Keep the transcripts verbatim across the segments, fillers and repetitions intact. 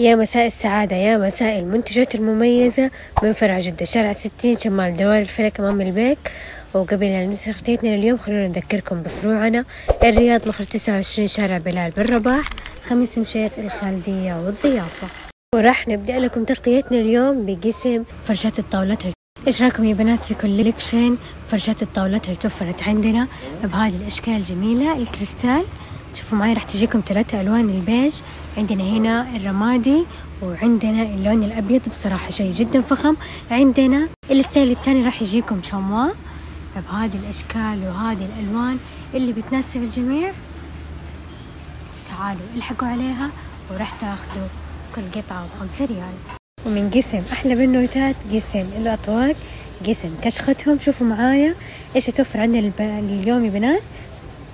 يا مساء السعادة، يا مساء المنتجات المميزة من فرع جدة، شارع الستين شمال دوار الفلك أمام البيك. وقبل أن نمسك تغطيتنا لليوم خلونا نذكركم بفروعنا: الرياض مخرج تسعة وعشرين شارع بلال بن رباح، خميس مشيط، الخالديه والضيافة. وراح نبدأ لكم تغطيتنا اليوم بقسم فرشات الطاولات. ايش رايكم يا بنات في كوليكشن فرشات الطاولات اللي توفرت عندنا بهذه الأشكال الجميلة؟ الكريستال شوفوا معي راح تجيكم ثلاثة ألوان: البيج، عندنا هنا الرمادي، وعندنا اللون الأبيض، بصراحة شيء جدا فخم. عندنا الستايل الثاني راح يجيكم شموا بهذه الأشكال وهذه الألوان اللي بتناسب الجميع. تعالوا الحقوا عليها وراح تاخذوا كل قطعة بخمسة ريال. ومن قسم أحلى بالنوتات قسم الأطواق، قسم كشختهم. شوفوا معايا إيش توفر عندنا اليوم يا بنات.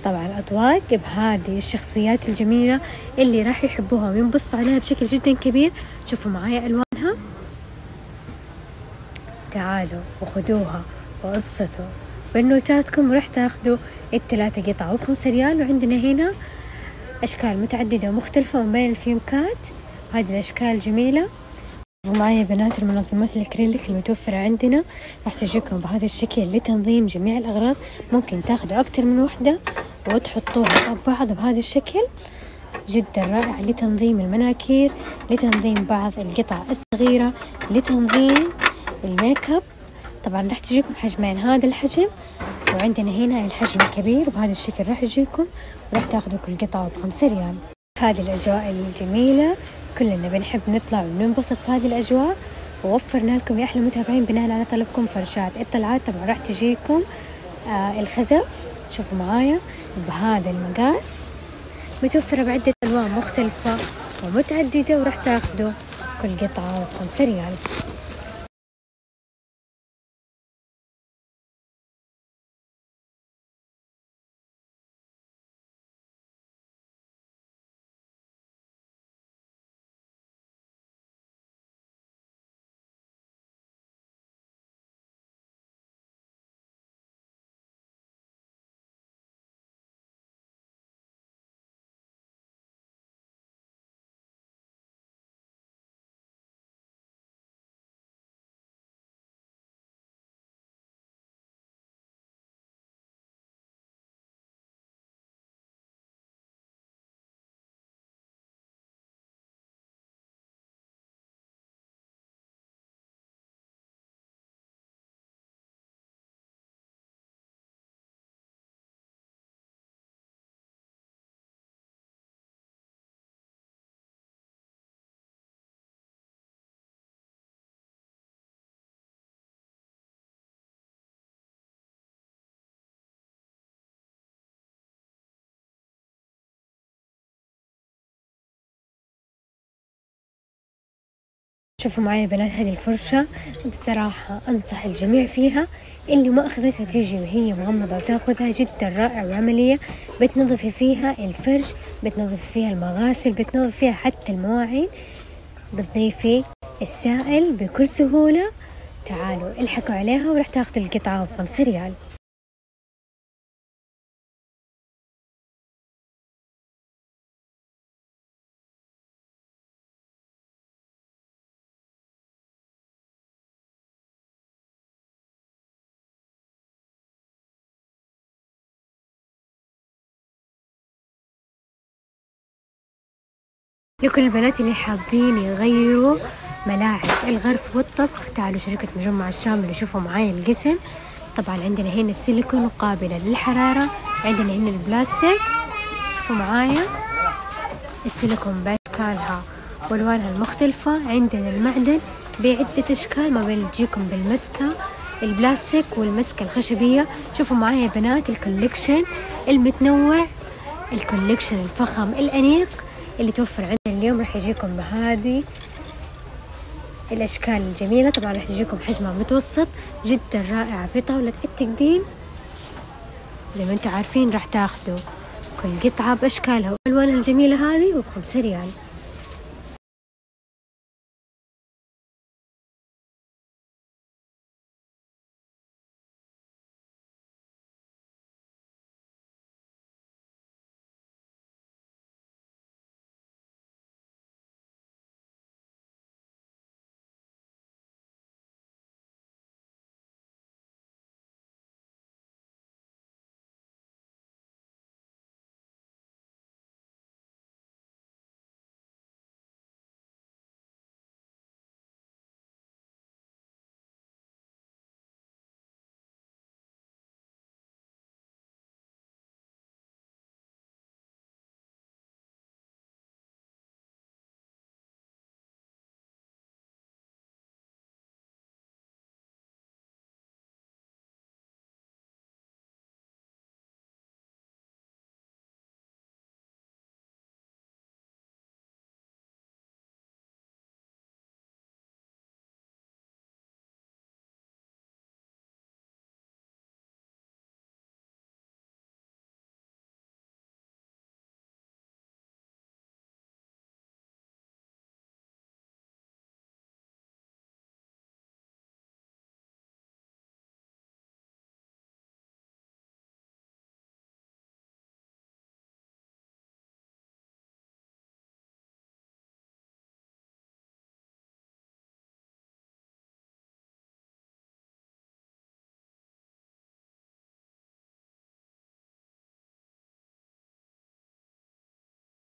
طبعا أطواق بهذه الشخصيات الجميلة اللي راح يحبوها وينبسطوا عليها بشكل جدا كبير. شوفوا معايا ألوانها، تعالوا وخذوها وابسطوا بنوتاتكم وراح تاخذوا الثلاثة قطعة بخمسة ريال. وعندنا هنا أشكال متعددة ومختلفة ومن بين الفيونكات هذه الأشكال الجميلة. شوفوا معايا يا بنات المنظمات الأكريليك المتوفرة عندنا راح تجيكم بهذا الشكل لتنظيم جميع الأغراض. ممكن تاخذوا أكثر من وحدة وتحطوها فوق بعض بهذا الشكل، جدا رائع لتنظيم المناكير، لتنظيم بعض القطع الصغيرة، لتنظيم الميك اب. طبعا راح تجيكم حجمين، هذا الحجم وعندنا هنا الحجم الكبير بهذا الشكل راح يجيكم وراح تاخذوا كل قطعة بخمسة ريال. في هذه الأجواء الجميلة كلنا بنحب نطلع وننبسط في هذه الأجواء، ووفرنا لكم يا أحلى متابعين بناء على طلبكم فرشات الطلعات. طبعا راح تجيكم آه الخزف، شوفوا معايا بهذا المقاس، متوفرة بعدة ألوان مختلفة ومتعددة وراح تاخذوا كل قطعة بخمسة ريال. شوفوا معايا بنات هذه الفرشة، بصراحة أنصح الجميع فيها، اللي ما أخذتها تيجي وهي مغمضة وتاخذها، جدا رائع وعملية. بتنظفي فيها الفرش، بتنظفي فيها المغاسل، بتنظفي فيها حتى المواعين، بتضيفي السائل بكل سهولة. تعالوا الحقوا عليها وراح تاخذوا القطعة بخمسة ريال. لكل البنات اللي حابين يغيروا ملاعب الغرف والطبخ، تعالوا شركة مجمع الشامل وشوفوا معايا القسم. طبعا عندنا هنا السيليكون قابلة للحرارة، عندنا هنا البلاستيك. شوفوا معايا السيليكون بأشكالها والوانها المختلفة، عندنا المعدن بعدة اشكال ما بين تجيكم بالمسكة البلاستيك والمسكة الخشبية. شوفوا معايا يا بنات الكوليكشن المتنوع، الكوليكشن الفخم الأنيق اللي توفر عندنا اليوم. راح يجيكم بهذه الاشكال الجميله، طبعا راح تجيكم حجمها متوسط، جدا رائعه في طاوله التقديم. زي ما انتم عارفين راح تاخذوا كل قطعه باشكالها والوانها الجميله هذه وبخمسة ريال.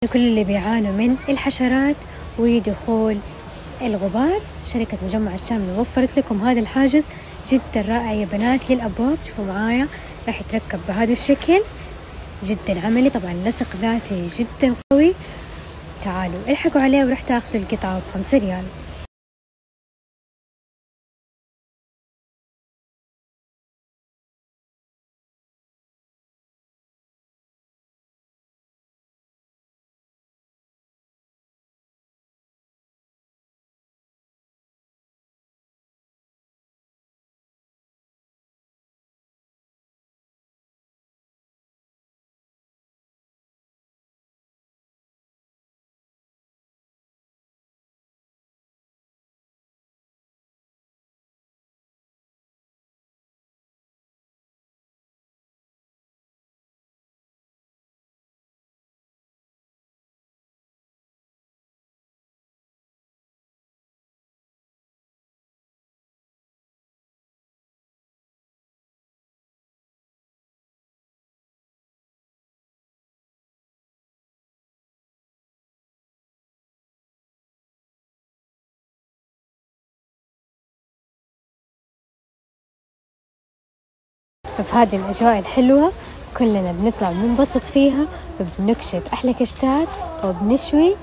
لكل اللي بيعانوا من الحشرات ودخول الغبار. شركة مجمع الشامل وفرت لكم هذا الحاجز جدا رائع يا بنات للأبواب. شوفوا معايا راح يتركب بهذا الشكل جدا عملي، طبعا لصق ذاتي جدا قوي. تعالوا الحقوا عليه وراح تاخذوا القطعة بخمسة ريال. في هذه الأجواء الحلوة كلنا بنطلع بننبسط فيها وبنكشف أحلى كشتات وبنشوي.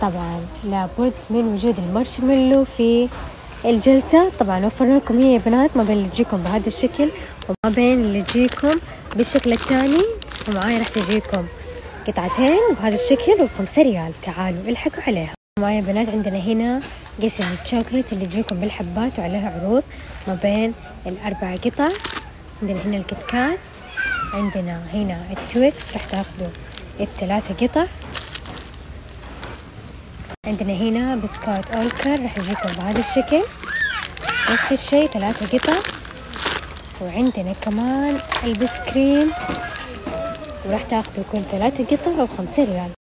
طبعا لابد من وجود المارشميلو في الجلسة. طبعا وفرنا لكم هي يا بنات ما بين اللي تجيكم بهذا الشكل وما بين اللي تجيكم بالشكل الثاني. شوفوا معايا راح تجيكم قطعتين بهذا الشكل وبخمسة ريال. تعالوا الحقوا عليها. معايا يا بنات عندنا هنا قسم الشوكليت اللي تجيكم بالحبات وعليها عروض ما بين الأربع قطع. عندنا هنا الكتكات، عندنا هنا التويكس راح تاخذوا الثلاثة قطع، عندنا هنا بسكوت أولكر راح يجيكم بهذا الشكل نفس الشيء ثلاثة قطع، وعندنا كمان البسكريم وراح تاخذوا كل ثلاثة قطع وبخمسة ريال.